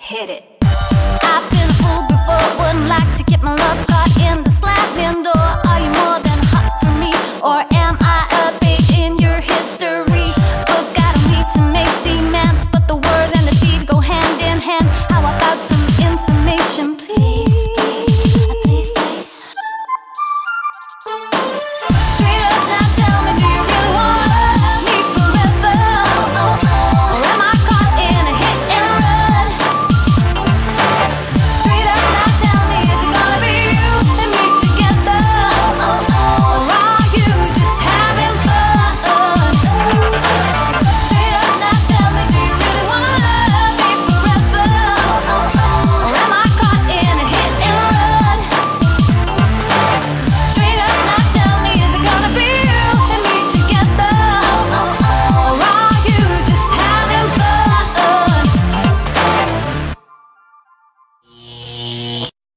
Hit it. I've been a fool before, wouldn't like to get my love caught in the slamming door. Are you more than hot for me, or am I a page in your history book? I don't need to make demands, but the word and the deed go hand in hand. How about some information, please? Please, please, please.